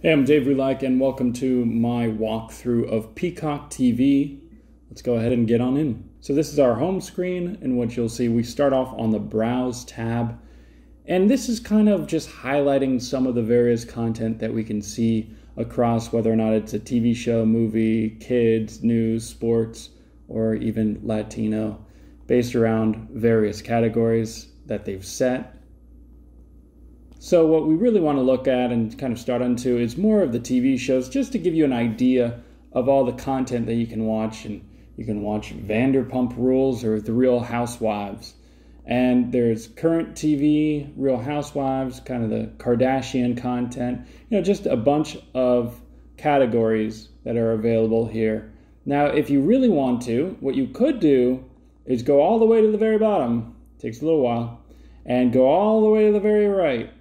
Hey, I'm Dave WeLike, and welcome to my walkthrough of Peacock TV. Let's go ahead and get on in. So this is our home screen, in which you'll see we start off on the Browse tab. And this is kind of just highlighting some of the various content that we can see across, whether or not it's a TV show, movie, kids, news, sports, or even Latino, based around various categories that they've set. So what we really want to look at and kind of start into is more of the TV shows, just to give you an idea of all the content that you can watch. And you can watch Vanderpump Rules or The Real Housewives. And there's current TV, Real Housewives, kind of the Kardashian content, you know, just a bunch of categories that are available here. Now, if you really want to, what you could do is go all the way to the very bottom, takes a little while, and go all the way to the very right,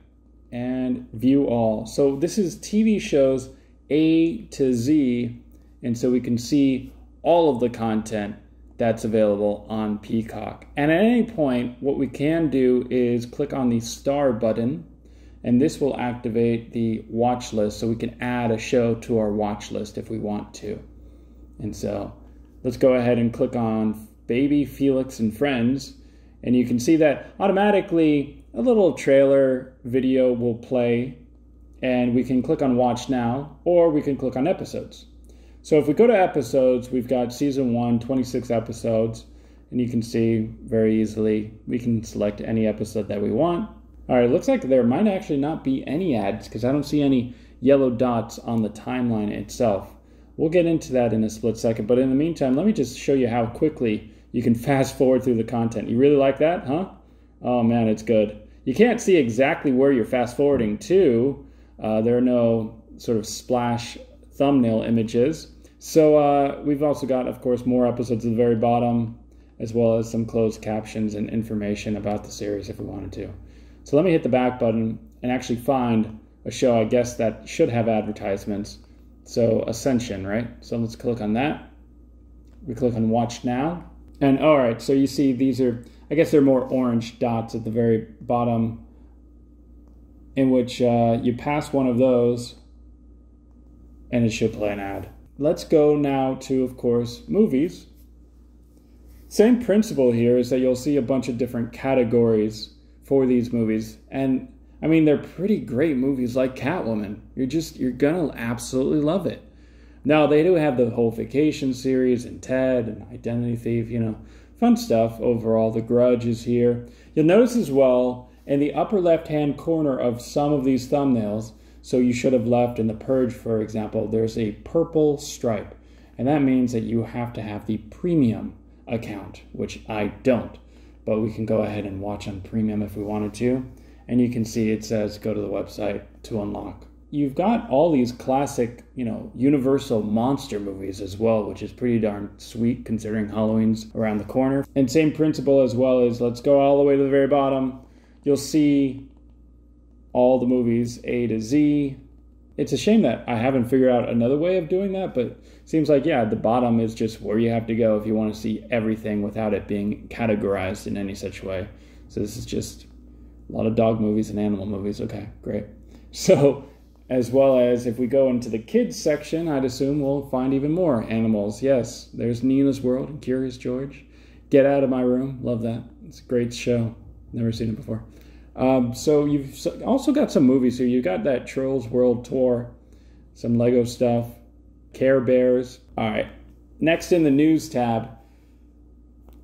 and view all. So this is TV shows A to Z, and so we can see all of the content that's available on Peacock. And at any point, what we can do is click on the star button, and this will activate the watch list, so we can add a show to our watch list if we want to. And so let's go ahead and click on Baby Felix and Friends, and you can see that automatically a little trailer video will play, and we can click on watch now, or we can click on episodes. So if we go to episodes, we've got season 1, 26 episodes, and you can see very easily we can select any episode that we want. All right, it looks like there might actually not be any ads because I don't see any yellow dots on the timeline itself. We'll get into that in a split second, but in the meantime, let me just show you how quickly you can fast forward through the content. You really like that, huh? Oh man, it's good. You can't see exactly where you're fast forwarding to. There are no sort of splash thumbnail images. So we've also got, of course, more episodes at the very bottom, as well as some closed captions and information about the series if we wanted to. So let me hit the back button and actually find a show, I guess, that should have advertisements. So Ascension, right? So let's click on that. We click on watch now. And all right, so you see these are, I guess they're more orange dots at the very bottom, in which you pass one of those and it should play an ad. Let's go now to, of course, movies. Same principle here is that you'll see a bunch of different categories for these movies. And I mean, they're pretty great movies like Catwoman. You're gonna absolutely love it. Now, they do have the whole Vacation series and Ted and Identity Thief, you know, fun stuff overall. The Grudge is here. You'll notice as well in the upper left-hand corner of some of these thumbnails, so you should have left in The Purge, for example, there's a purple stripe. And that means that you have to have the premium account, which I don't. But we can go ahead and watch on premium if we wanted to. And you can see it says go to the website to unlock. You've got all these classic, you know, universal monster movies as well, which is pretty darn sweet considering Halloween's around the corner. And same principle as well as let's go all the way to the very bottom. You'll see all the movies A to Z. It's a shame that I haven't figured out another way of doing that, but seems like, yeah, the bottom is just where you have to go if you want to see everything without it being categorized in any such way. So this is just a lot of dog movies and animal movies. Okay, great. So, as well as if we go into the kids section, I'd assume we'll find even more animals. Yes, there's Nina's World and Curious George. Get Out of My Room. Love that. It's a great show. Never seen it before. So you've also got some movies here. You've got that Trolls World Tour, some Lego stuff, Care Bears. All right. Next in the news tab,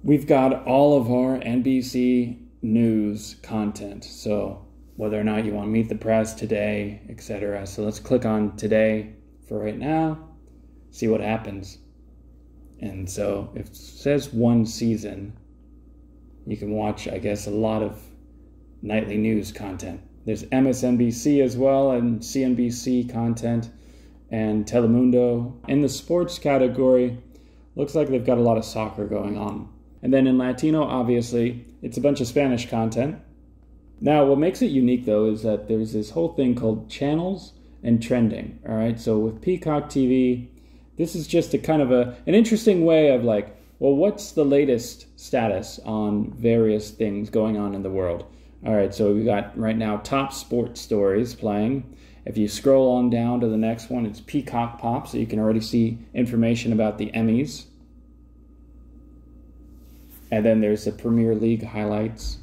we've got all of our NBC News content. So whether or not you want to Meet the Press, Today, etc. So let's click on Today for right now, see what happens. And so if it says one season, you can watch, I guess, a lot of nightly news content. There's MSNBC as well, and CNBC content, and Telemundo. In the sports category, looks like they've got a lot of soccer going on. And then in Latino, obviously, it's a bunch of Spanish content. Now, what makes it unique, though, is that there's this whole thing called channels and trending, all right? So with Peacock TV, this is just a kind of an interesting way of like, well, what's the latest status on various things going on in the world? All right, so we've got right now top sports stories playing, If you scroll on down to the next one, it's Peacock Pop, so you can already see information about the Emmys. And then there's the Premier League highlights,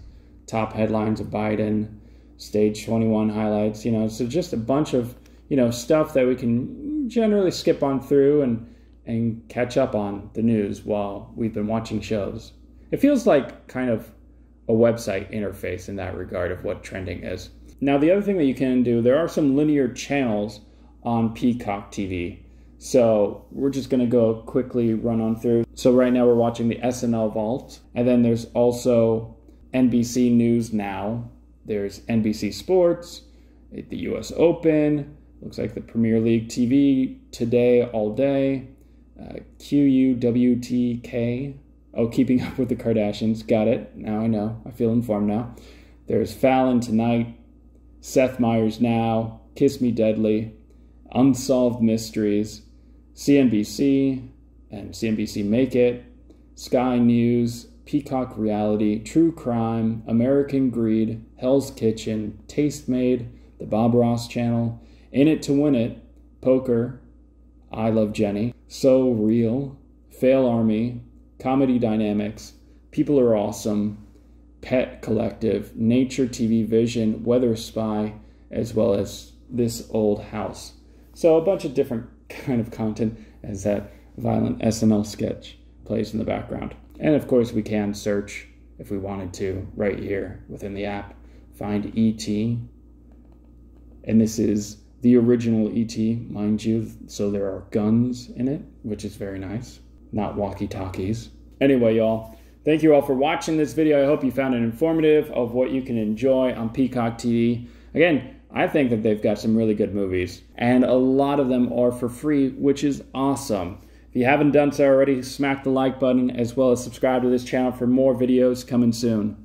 top headlines of Biden, Stage 21 highlights, you know, so just a bunch of, you know, stuff that we can generally skip on through and catch up on the news while we've been watching shows. It feels like kind of a website interface in that regard of what trending is. Now, the other thing that you can do, there are some linear channels on Peacock TV. So we're just going to go quickly run on through. So right now we're watching the SNL Vault. And then there's also NBC News Now. There's NBC Sports, the US Open, looks like the Premier League TV, Today All Day, QUWTK. Oh, Keeping Up with the Kardashians. Got it. Now I know. I feel informed now. There's Fallon Tonight, Seth Meyers Now, Kiss Me Deadly, Unsolved Mysteries, CNBC, and CNBC Make It, Sky News, Peacock Reality, True Crime, American Greed, Hell's Kitchen, Taste Made, The Bob Ross Channel, In It to Win It, Poker, I Love Jenny, So Real, Fail Army, Comedy Dynamics, People Are Awesome, Pet Collective, Nature TV Vision, Weather Spy, as well as This Old House. So a bunch of different kind of content as that violent SNL sketch plays in the background. And of course we can search if we wanted to right here within the app. Find ET. And this is the original ET, mind you. So there are guns in it, which is very nice. Not walkie-talkies. Anyway, y'all, thank you all for watching this video. I hope you found it informative of what you can enjoy on Peacock TV. Again, I think that they've got some really good movies, and a lot of them are for free, which is awesome. If you haven't done so already, smack the like button as well as subscribe to this channel for more videos coming soon.